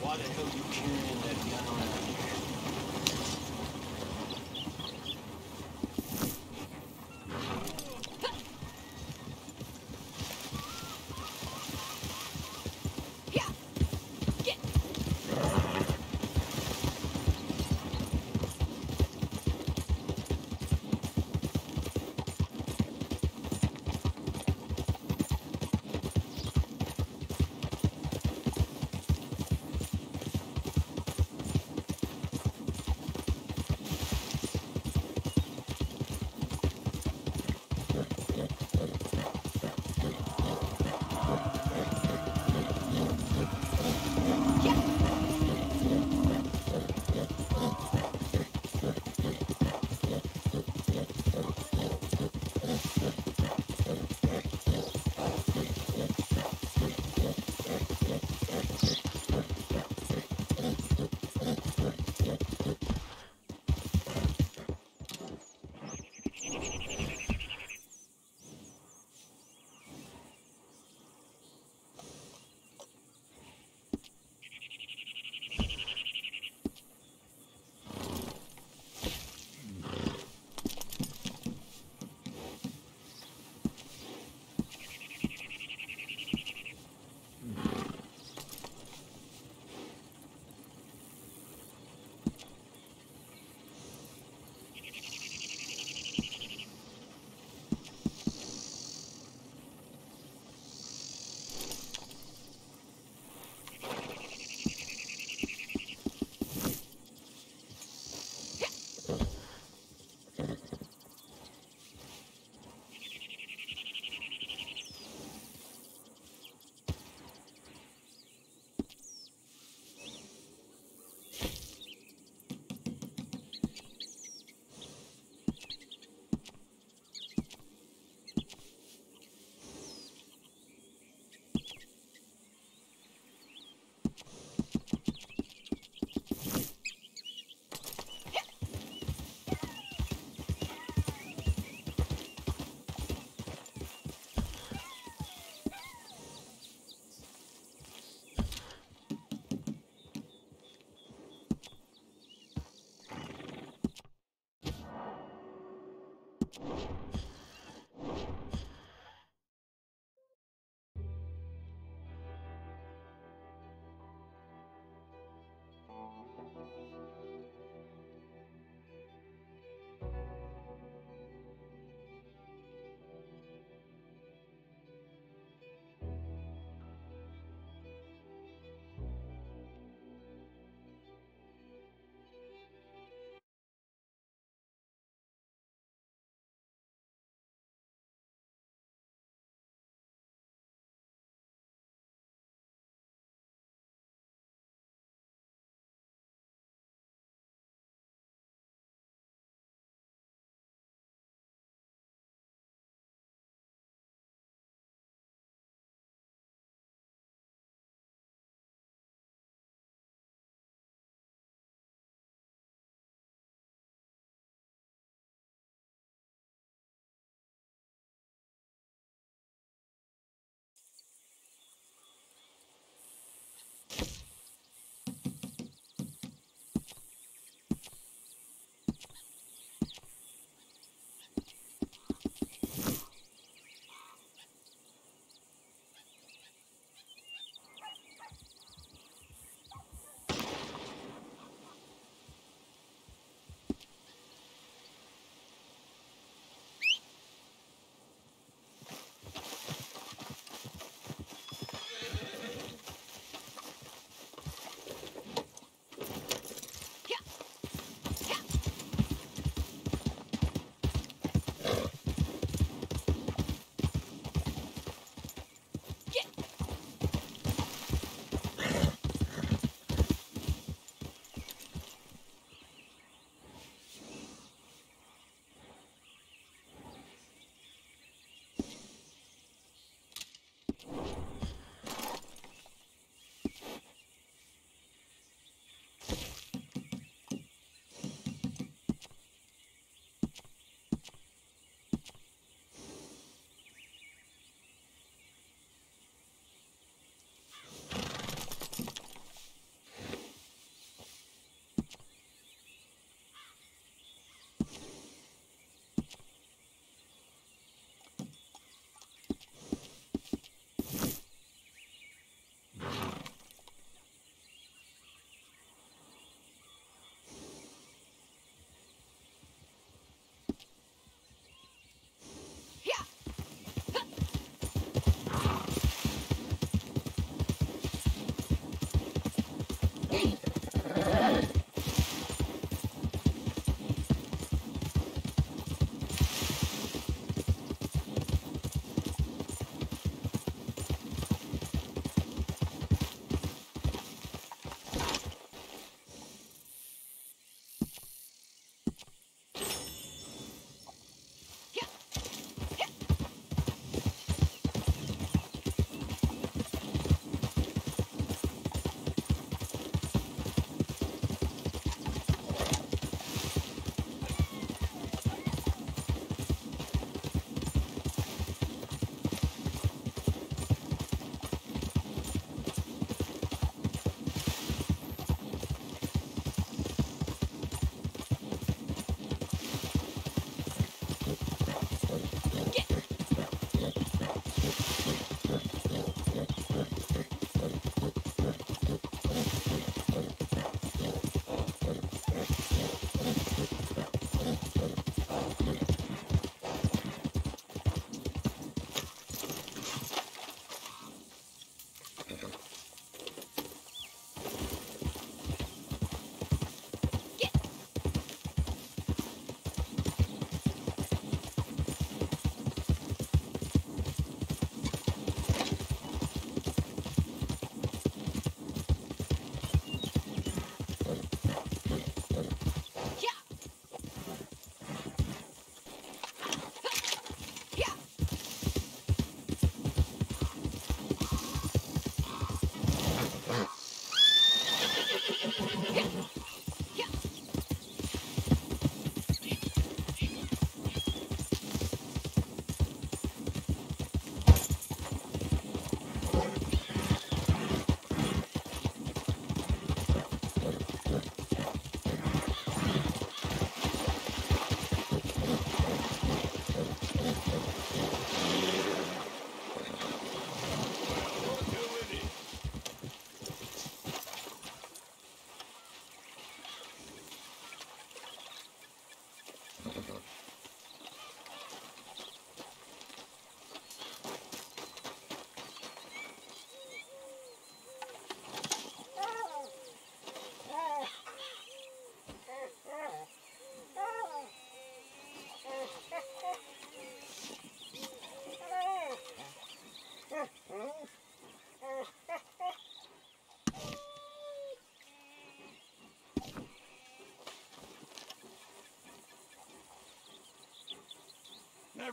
Why the hell are you carrying that gun around here? Yeah. Get.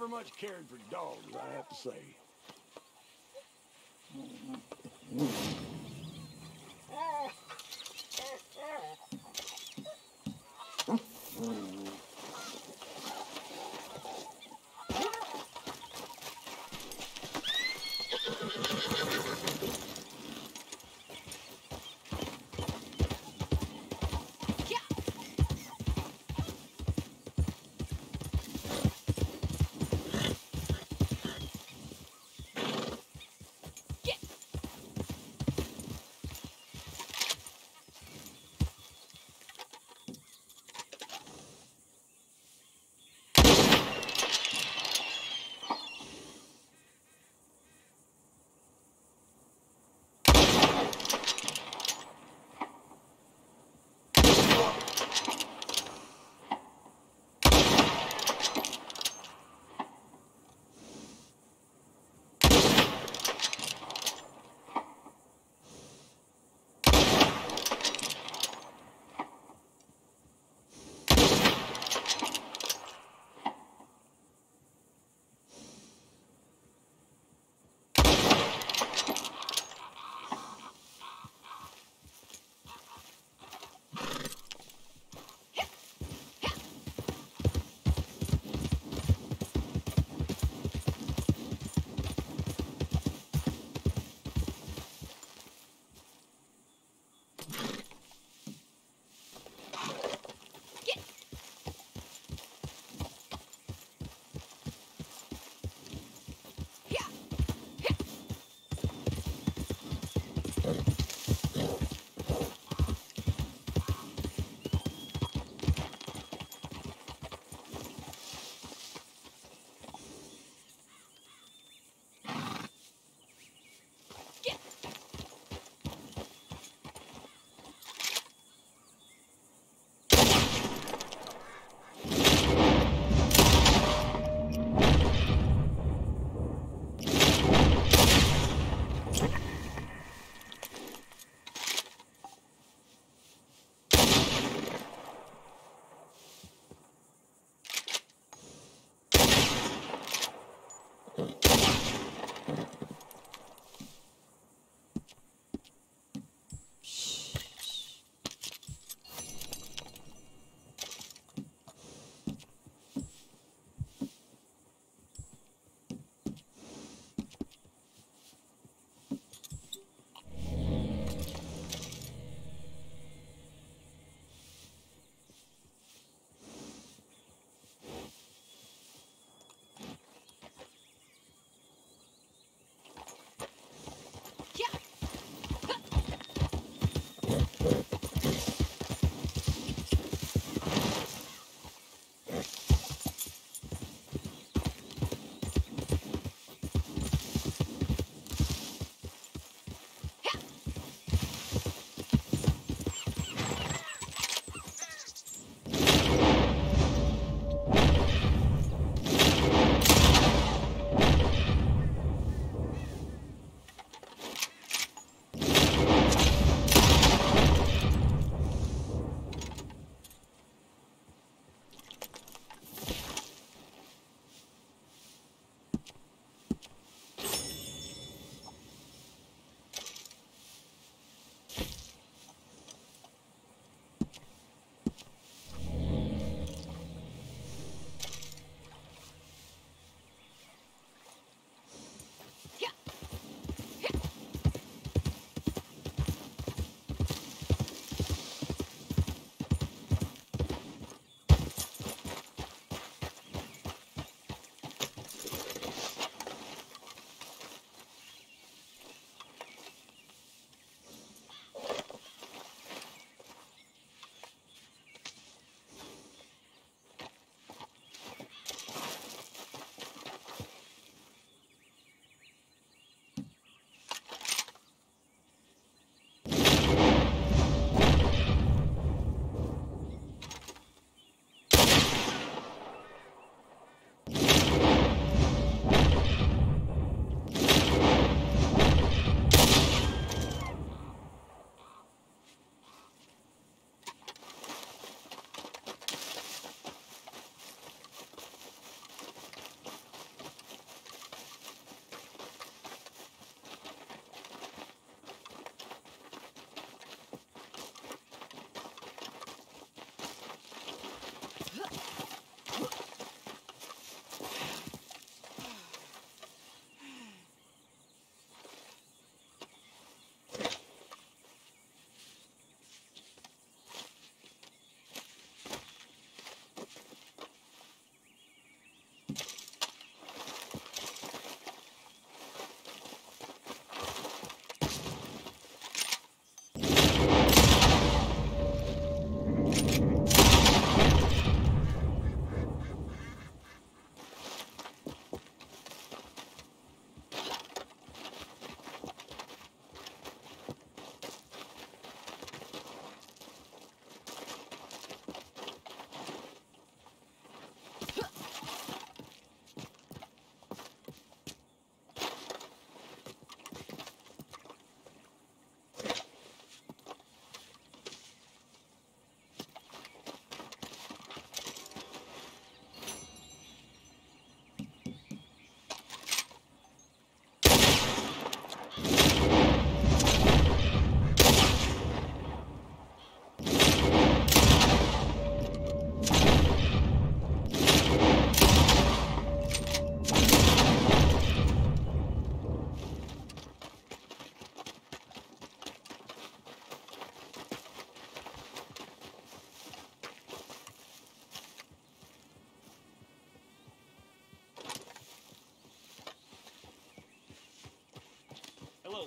never much cared for dogs, I have to say.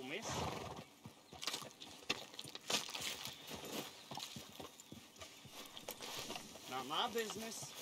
miss. Not my business.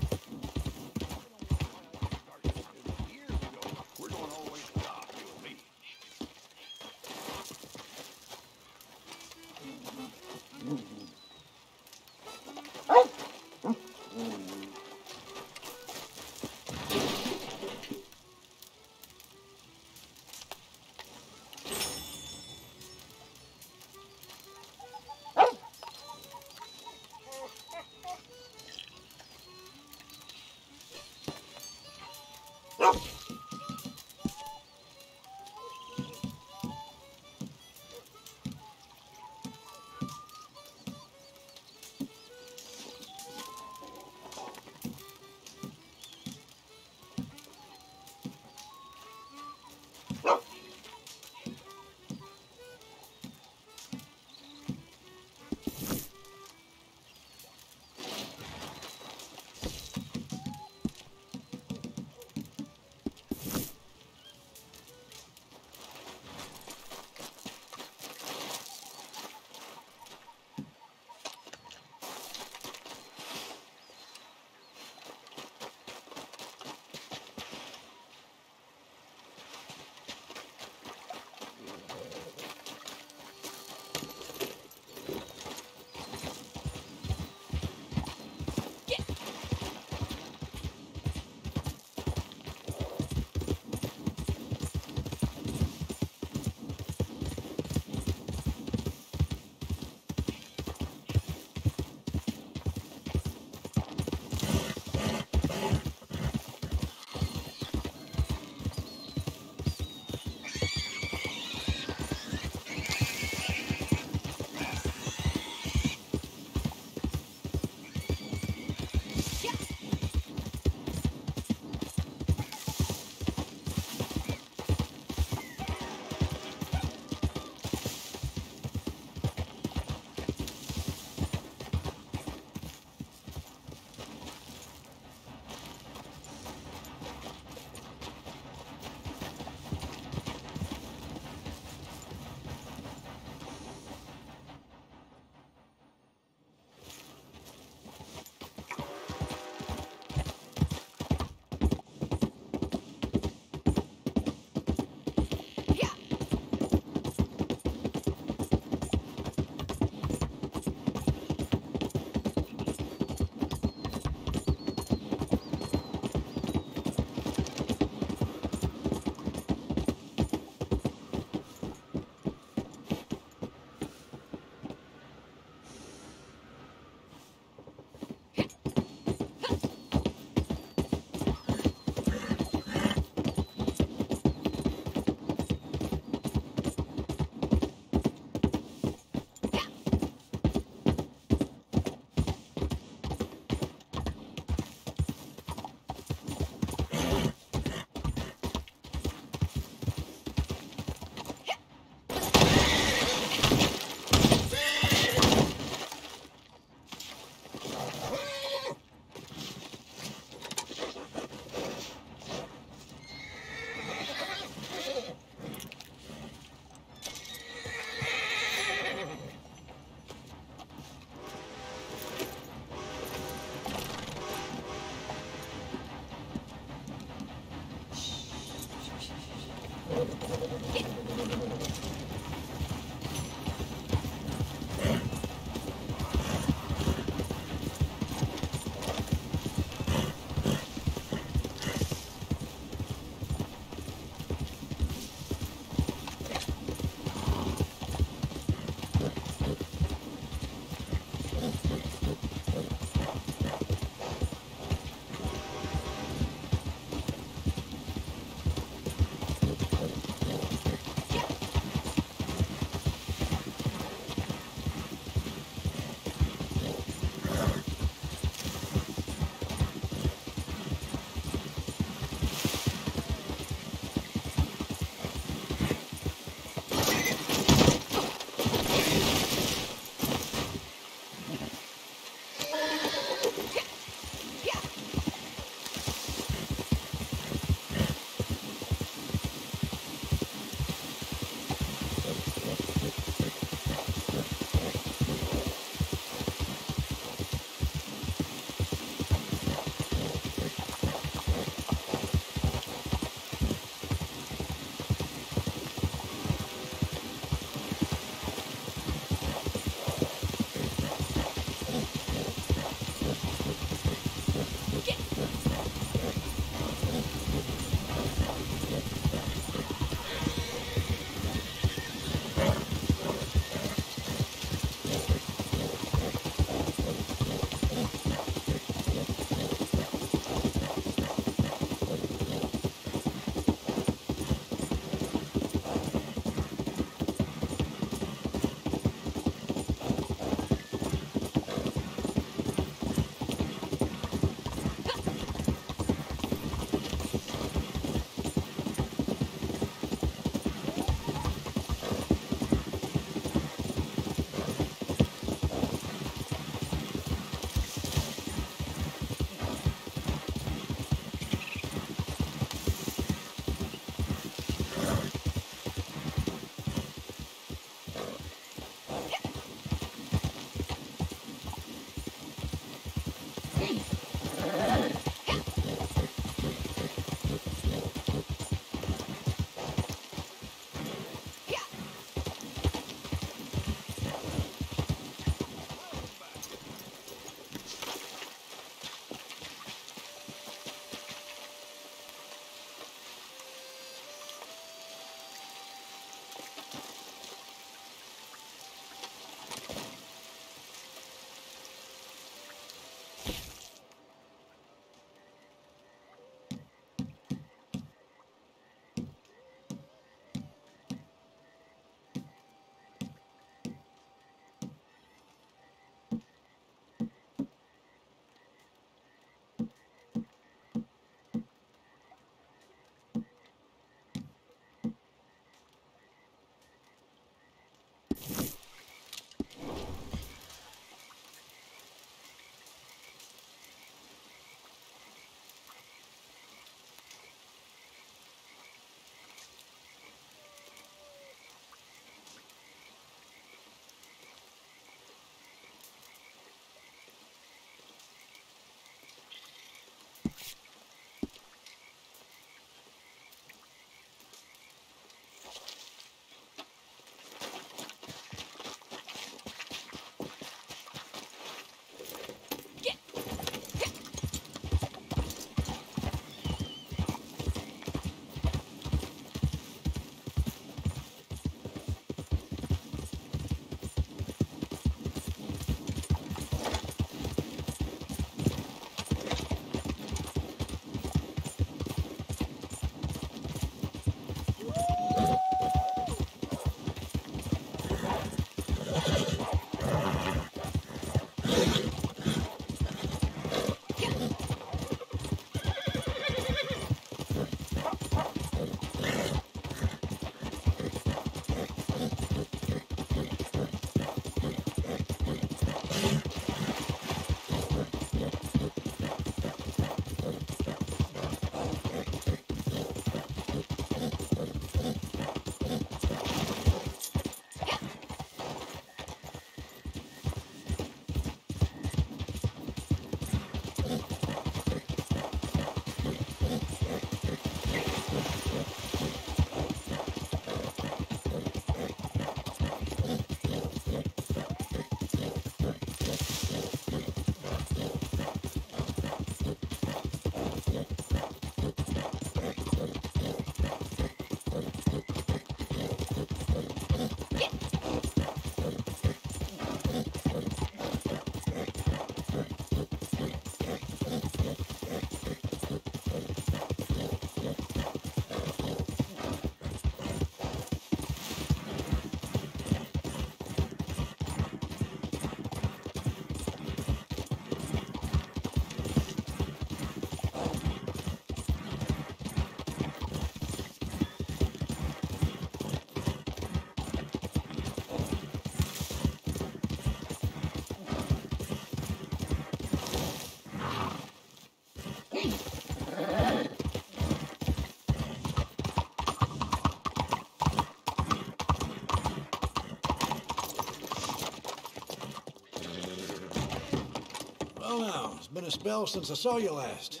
Been a spell since I saw you last.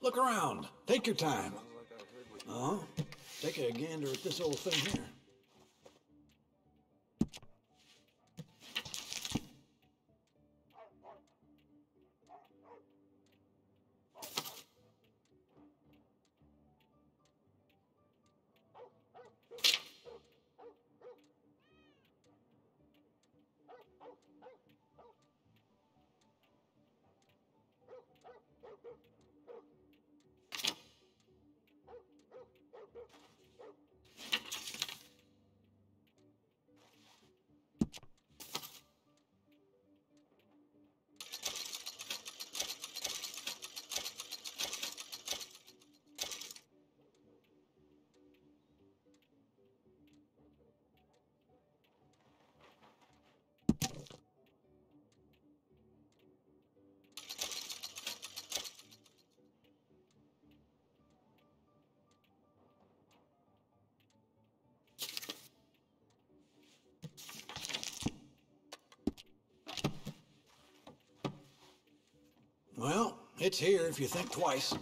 Look around. Take your time. Take a gander at this old thing here. Well, it's here if you think twice.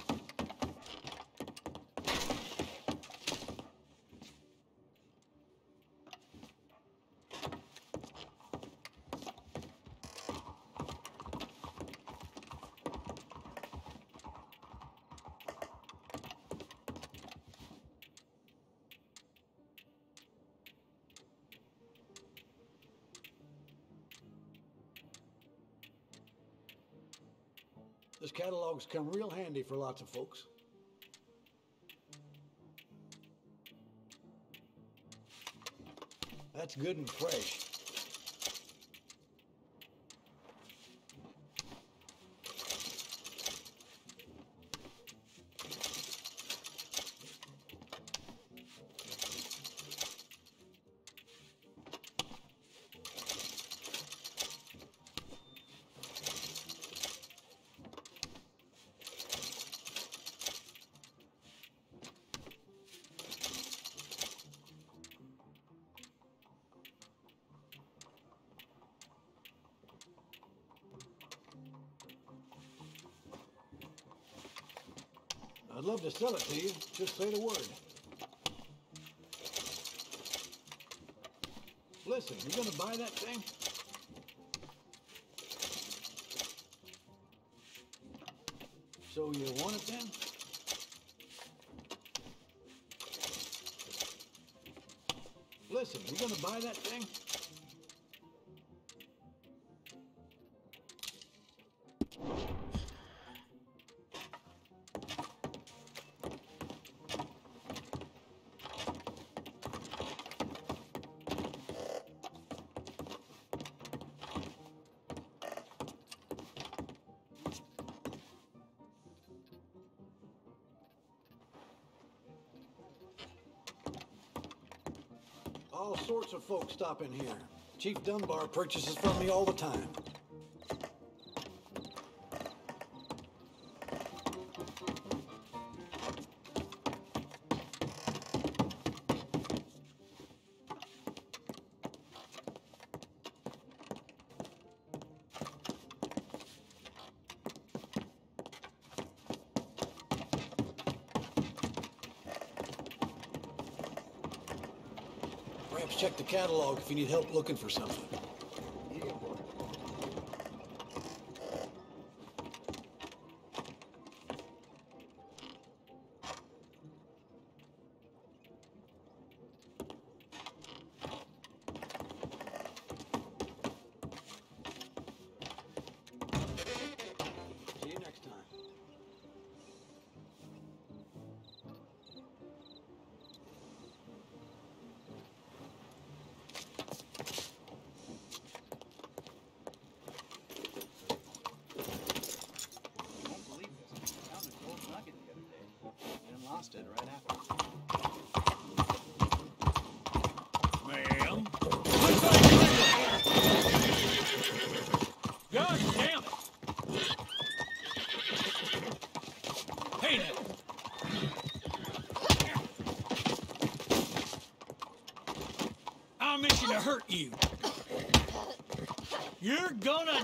This catalog's come real handy for lots of folks. That's good and fresh. I'd love to sell it to you. Just say the word. Listen, you gonna buy that thing? So you want it then? Listen, you gonna buy that thing? All sorts of folks stop in here. Chief Dunbar purchases from me all the time. Perhaps check the catalog if you need help looking for something. Right after. Ma'am? God damn it! Hey now! I'm itching to hurt you. You're gonna...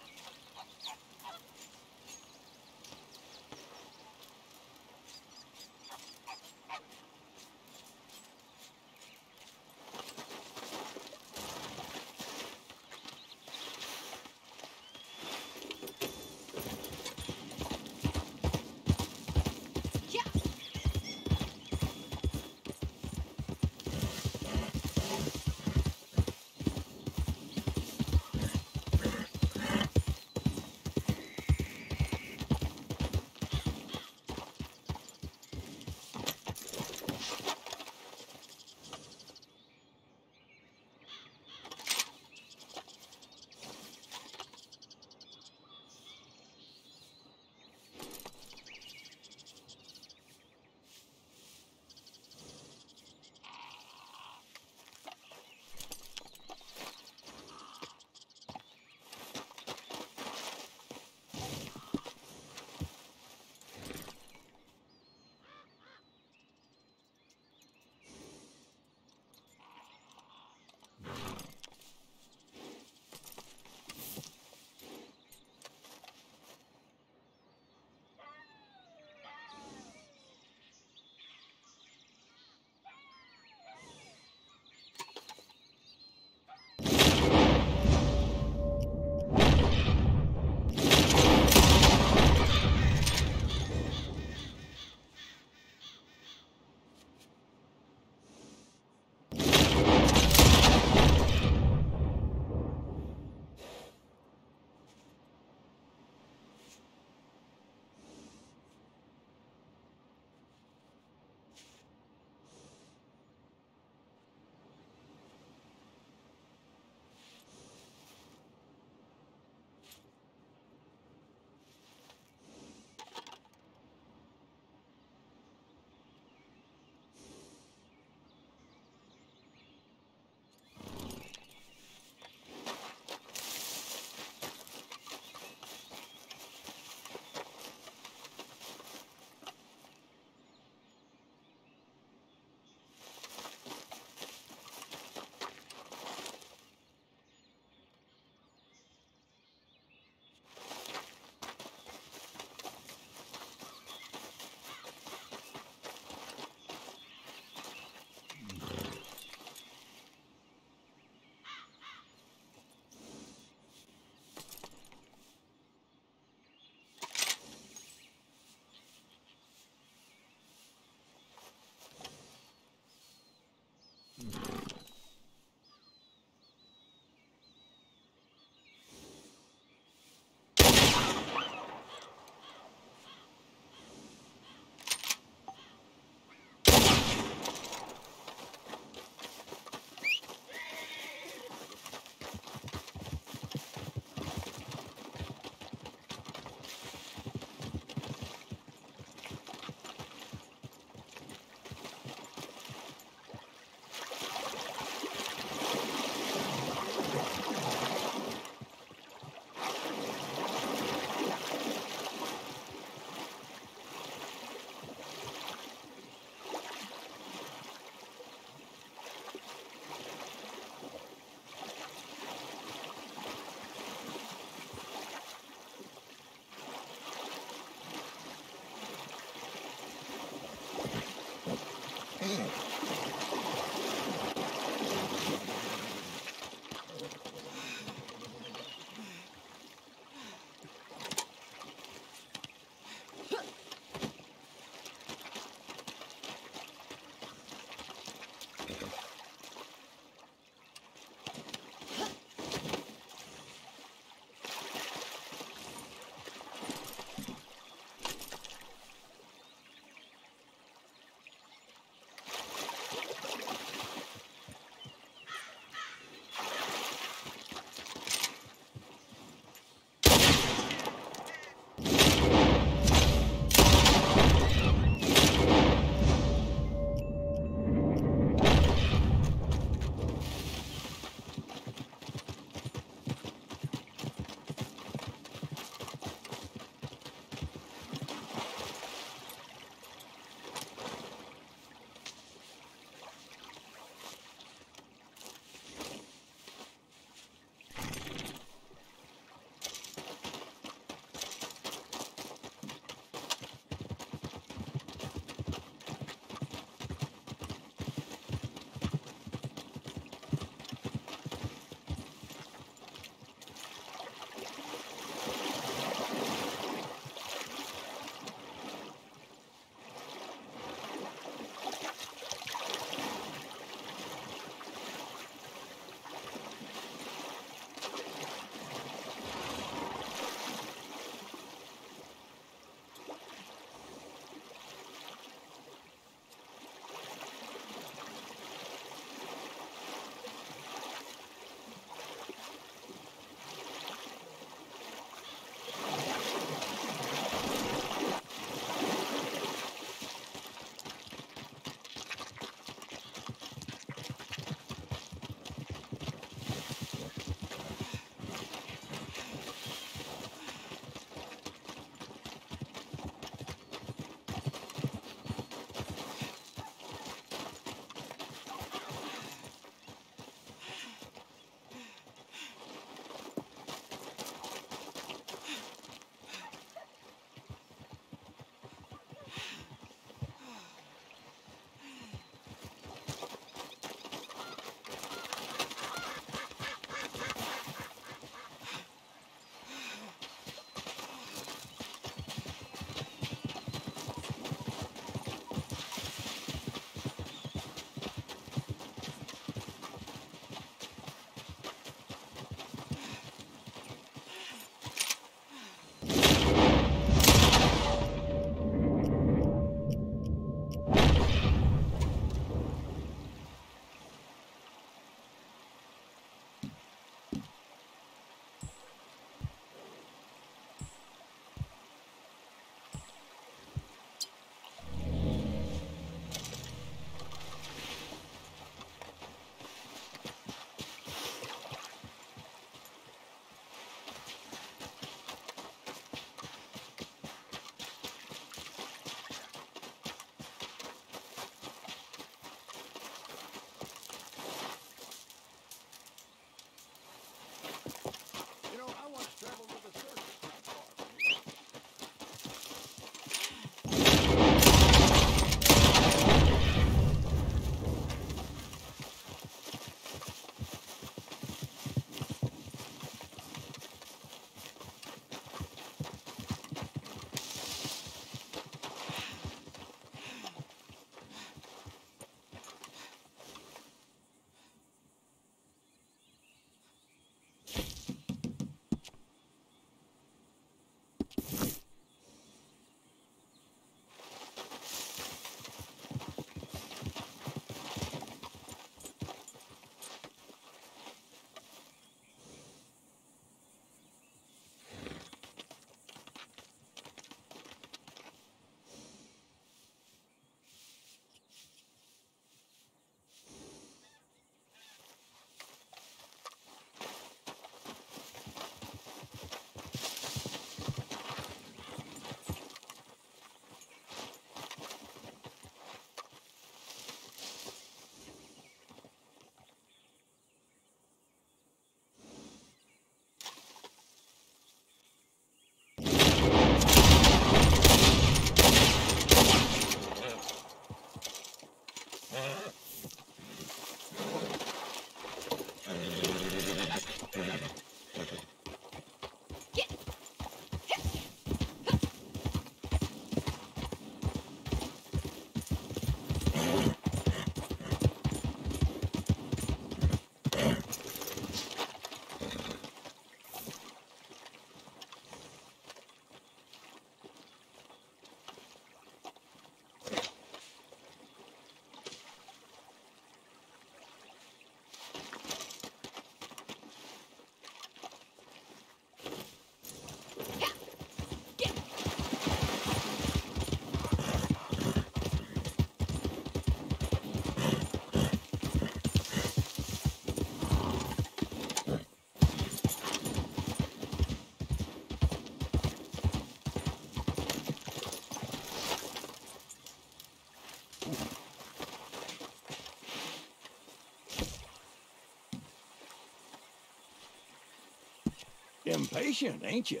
Impatient, ain't you?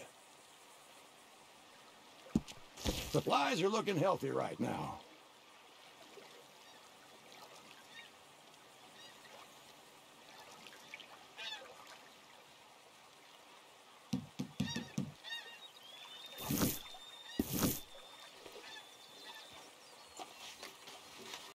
Supplies are looking healthy right now.